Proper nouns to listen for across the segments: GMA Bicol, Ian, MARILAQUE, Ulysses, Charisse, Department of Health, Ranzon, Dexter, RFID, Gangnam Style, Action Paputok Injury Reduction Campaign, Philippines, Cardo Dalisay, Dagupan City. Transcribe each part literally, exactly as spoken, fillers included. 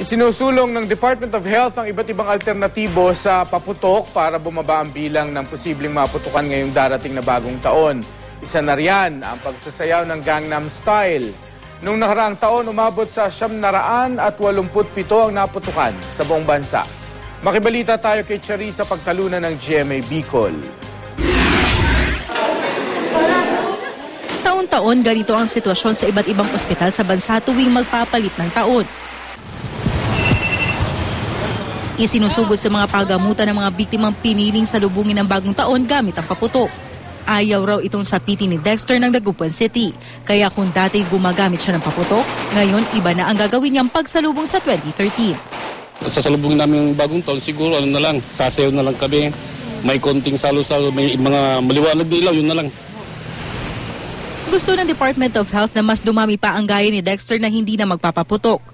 Isinusulong ng Department of Health ang iba't ibang alternatibo sa paputok para bumaba ang bilang ng posibleng maputukan ngayong darating na bagong taon. Isa na riyan ang pagsasayaw ng Gangnam Style. Noong nakaraang taon, umabot sa siyam naraan at walumput pito ang naputukan sa buong bansa. Makibalita tayo kay Charisse sa pagtalunan ng G M A Bicol. Taon-taon, ganito ang sitwasyon sa iba't ibang ospital sa bansa tuwing magpapalit ng taon. Isinusugod sa mga pagamutan ng mga biktimang piniling salubungin ng bagong taon gamit ang paputok. Ayaw raw itong sapitin ni Dexter ng Dagupan City. Kaya kung dati gumagamit siya ng paputok, ngayon iba na ang gagawin niyang pagsalubong sa twenty thirteen. Sasalubungin namin ng bagong taon, siguro ano na lang, sasayaw na lang kami. May konting salo-salo, may mga maliwanag na ilaw, yun na lang. Gusto ng Department of Health na mas dumami pa ang gaya ni Dexter na hindi na magpapaputok.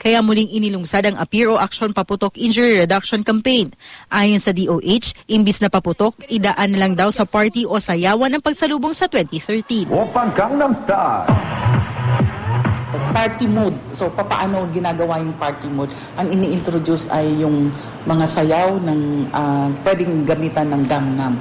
Kaya muling inilungsad ang A P I R o Action Paputok Injury Reduction Campaign. Ayon sa D O H, imbis na paputok, idaan na lang daw sa party o sayawan ang pagsalubong sa twenty thirteen. Party mode. So papaano ginagawa yung party mode? Ang ini-introduce ay yung mga sayaw ng uh, pwedeng gamitan ng Gangnam.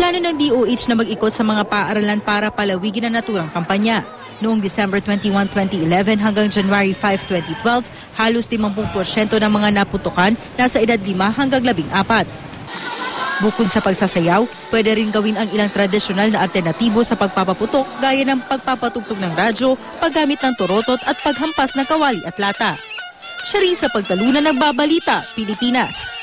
Plano ng D O H na mag-ikot sa mga paaralan para palawigin ang naturang kampanya. Noong December twenty-first, twenty eleven hanggang January five, twenty twelve, halos limampu porsyento ng mga naputukan nasa edad lima hanggang labing apat. Bukod sa pagsasayaw, pwede rin gawin ang ilang tradisyonal na alternatibo sa pagpapaputok gaya ng pagpapatugtog ng radyo, paggamit ng turotot at paghampas ng kawali at lata. Charisse sa pagtalunan ng Babalita, Pilipinas.